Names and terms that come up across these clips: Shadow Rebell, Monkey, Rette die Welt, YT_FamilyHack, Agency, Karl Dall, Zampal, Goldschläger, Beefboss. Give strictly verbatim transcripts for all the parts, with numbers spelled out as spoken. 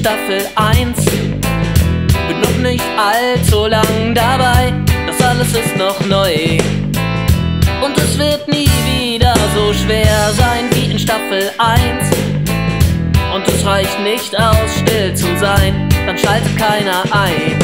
Staffel eins. Bin noch nicht allzu lang dabei, das alles ist noch neu. Und es wird nie wieder so schwer sein wie in Staffel eins. Und es reicht nicht aus, still zu sein, dann schaltet keiner ein.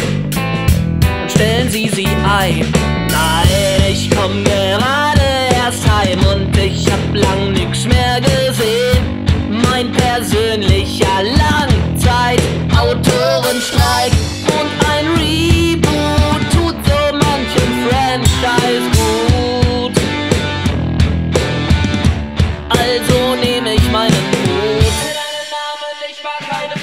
Dann stellen sie sie ein. Nein, ich komm gerade erst heim und ich hab lang nix mehr gesehen. Mein persönlicher Langzeit-Autorenstreik und ein Reboot tut so manchem Franchise gut. Also nehme ich meinen Mut. Ich will deinen Namen, ich mag keine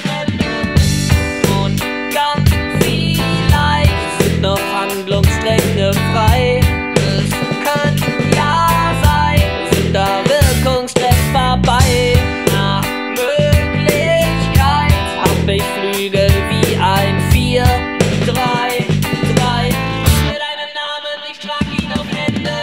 Fremden. Und ganz vielleicht sind noch Handlungsstränge frei. Es könnte ja sein, sind da Wirkungsstränge vorbei. Ich flügel wie ein Vier, drei, drei. Ich will deinen Namen, ich trag ihn auf Händen.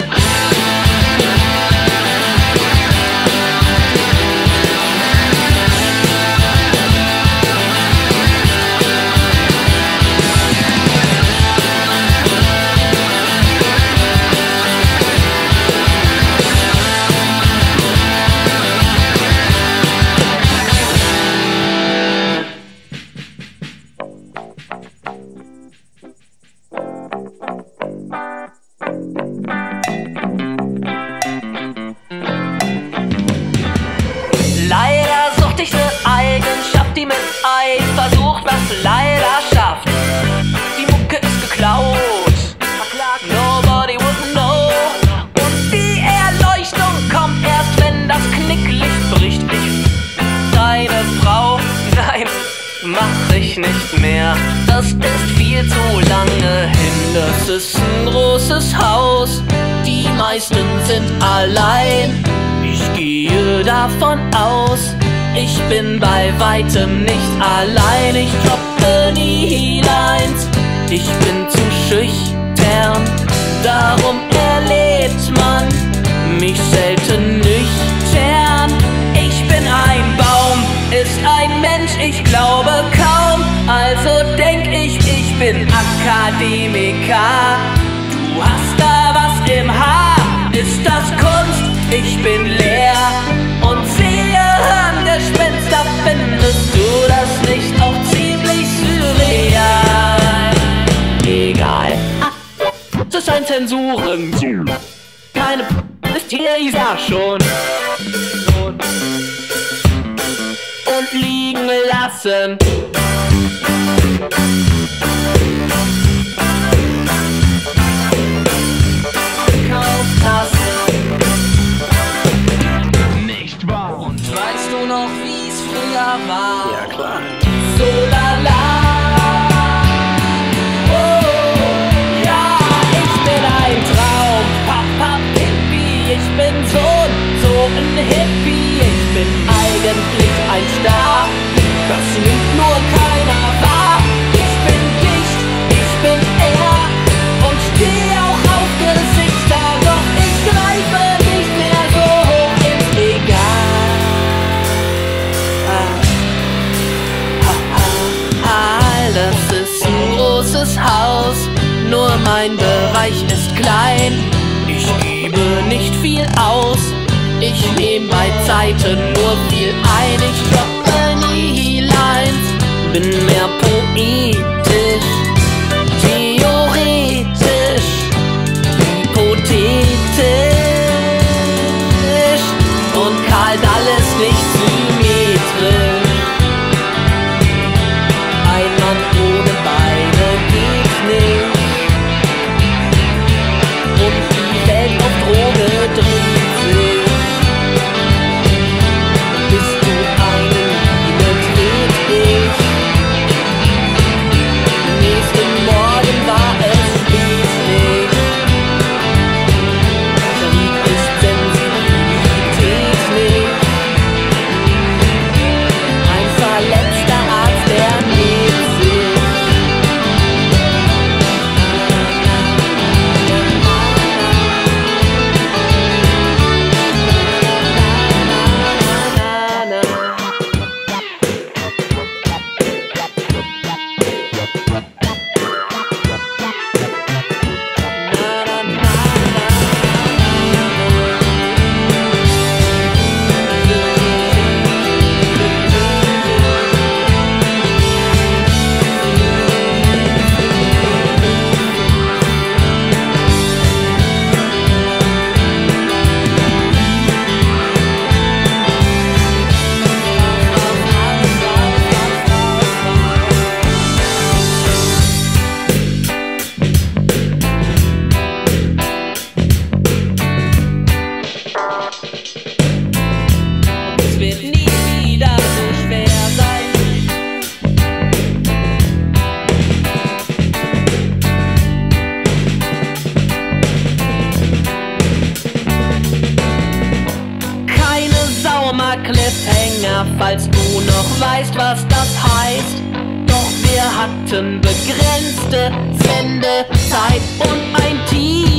Leider sucht ich eine Eigenschaft, die mit Eifer sucht, was leider schafft. Die Mucke ist geklaut, nobody would know. Und die Erleuchtung kommt erst, wenn das Knicklicht bricht. Ich, deine Frau, nein, mach ich nicht mehr. Das ist viel zu lange hin. Das ist ein großes Haus, die meisten sind allein. Ich gehe davon aus, ich bin bei weitem nicht allein. Ich droppe die Lines, ich bin zu schüchtern. Darum erlebt man mich selten nüchtern. Ich bin ein Baum, ist ein Mensch, ich glaube kaum. Also denk ich, ich bin Akademiker. Du hast da was im Haar, ist das Kunst? Ich bin leer und sehe Hirngespinster, findest du das nicht auch ziemlich surreal? Egal, es ist ein Zensuren, keine P ist hier, ich sag schon. Und liegen lassen. Ja, klar. So la la. Oh, ja, ich bin ein Traum. Papa Pippi, ich bin Sohn, so ein Hippie. Ich bin eigentlich ein Star. Das nimmt nur keiner wahr. Ich bin Licht, ich bin er und stehe auch auf Gesichter. Doch ich greife nicht mehr so hoch ins Egal. Das ist ein großes Haus, nur mein Bereich ist klein. Ich gebe nicht viel aus, ich nehme bei Zeiten nur viel ein. Ich droppe nie Lines, bin mehr poetisch, theoretisch, hypothetisch. Und Karl Dall ist nicht symmetrisch. Bist du eine, die dreht dich? mehr, falls du noch weißt, was das heißt. Doch wir hatten begrenzte Sendezeit und ein Team.